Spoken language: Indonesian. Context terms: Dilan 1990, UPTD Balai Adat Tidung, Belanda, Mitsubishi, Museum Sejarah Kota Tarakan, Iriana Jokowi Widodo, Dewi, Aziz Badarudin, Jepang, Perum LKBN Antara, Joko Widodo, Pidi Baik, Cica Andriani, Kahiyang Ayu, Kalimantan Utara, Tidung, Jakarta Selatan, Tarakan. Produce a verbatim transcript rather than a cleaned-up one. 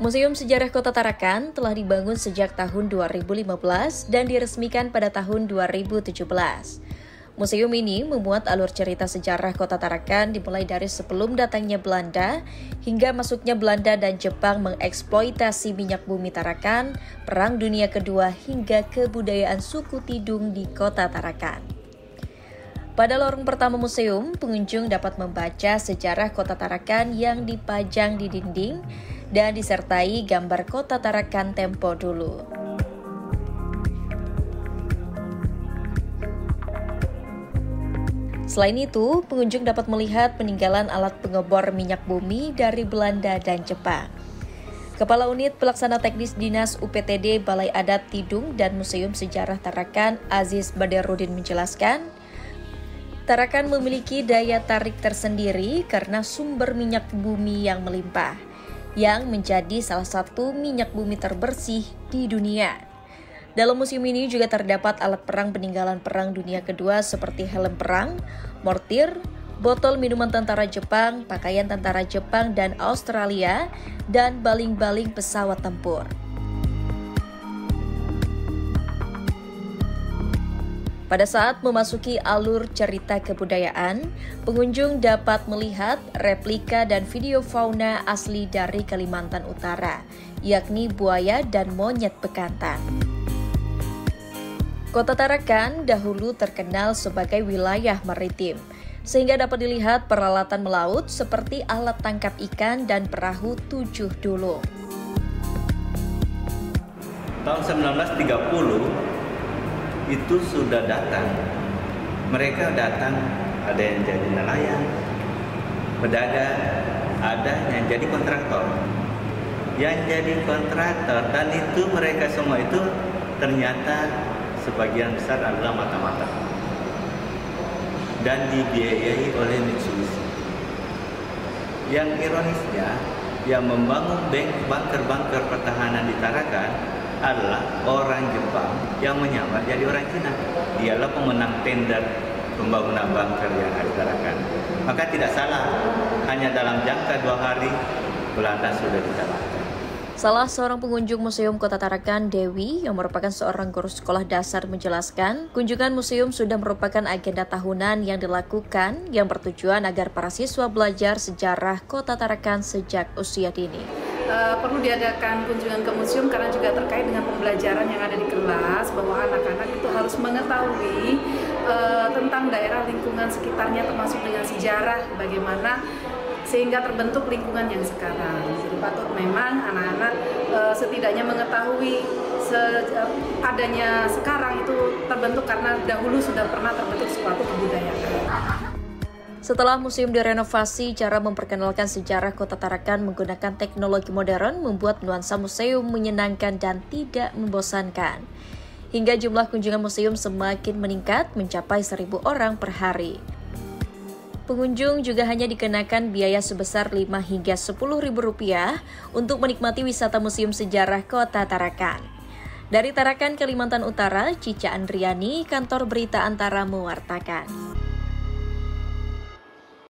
Museum Sejarah Kota Tarakan telah dibangun sejak tahun dua ribu lima belas dan diresmikan pada tahun dua ribu tujuh belas. Museum ini memuat alur cerita sejarah Kota Tarakan dimulai dari sebelum datangnya Belanda hingga masuknya Belanda dan Jepang mengeksploitasi minyak bumi Tarakan, Perang Dunia Kedua hingga kebudayaan suku Tidung di Kota Tarakan. Pada lorong pertama museum, pengunjung dapat membaca sejarah Kota Tarakan yang dipajang di dinding dan disertai gambar Kota Tarakan tempo dulu. Selain itu, pengunjung dapat melihat peninggalan alat pengebor minyak bumi dari Belanda dan Jepang. Kepala Unit Pelaksana Teknis Dinas U P T D Balai Adat Tidung dan Museum Sejarah Tarakan, Aziz Badarudin menjelaskan, Tarakan memiliki daya tarik tersendiri karena sumber minyak bumi yang melimpah, yang menjadi salah satu minyak bumi terbersih di dunia. Dalam museum ini juga terdapat alat perang peninggalan Perang Dunia Kedua seperti helm perang, mortir, botol minuman tentara Jepang, pakaian tentara Jepang dan Australia, dan baling-baling pesawat tempur. Pada saat memasuki alur cerita kebudayaan, pengunjung dapat melihat replika dan video fauna asli dari Kalimantan Utara, yakni buaya dan monyet bekantan. Kota Tarakan dahulu terkenal sebagai wilayah maritim, sehingga dapat dilihat peralatan melaut seperti alat tangkap ikan dan perahu tujuh dulung. Tahun seribu sembilan ratus tiga puluh, itu sudah datang, mereka datang, ada yang jadi nelayan, pedagang, ada yang jadi kontraktor, yang jadi kontraktor, dan itu mereka semua itu ternyata sebagian besar adalah mata-mata dan dibiayai oleh Mitsubishi. Yang ironisnya, yang membangun bunker-bunker pertahanan di Tarakan adalah orang Jepang yang menyamar jadi orang Cina. Dialah pemenang tender pembangunan bunker yang diadakan. Maka tidak salah, hanya dalam jangka dua hari Belanda sudah dikalahkan. Salah seorang pengunjung Museum Kota Tarakan, Dewi, yang merupakan seorang guru sekolah dasar menjelaskan, kunjungan museum sudah merupakan agenda tahunan yang dilakukan yang bertujuan agar para siswa belajar sejarah Kota Tarakan sejak usia dini. Uh, perlu diadakan kunjungan ke museum karena juga terkait dengan pembelajaran yang ada di kelas, bahwa anak-anak itu harus mengetahui uh, tentang daerah lingkungan sekitarnya, termasuk dengan sejarah bagaimana sehingga terbentuk lingkungan yang sekarang. Jadi patut memang anak-anak uh, setidaknya mengetahui se adanya sekarang itu terbentuk karena dahulu sudah pernah terbentuk suatu kebudayaan. Setelah museum direnovasi, cara memperkenalkan sejarah Kota Tarakan menggunakan teknologi modern membuat nuansa museum menyenangkan dan tidak membosankan. Hingga jumlah kunjungan museum semakin meningkat mencapai seribu orang per hari. Pengunjung juga hanya dikenakan biaya sebesar lima hingga sepuluh ribu rupiah untuk menikmati wisata Museum Sejarah Kota Tarakan. Dari Tarakan, Kalimantan Utara, Cica Andriani, kantor berita Antara mewartakan.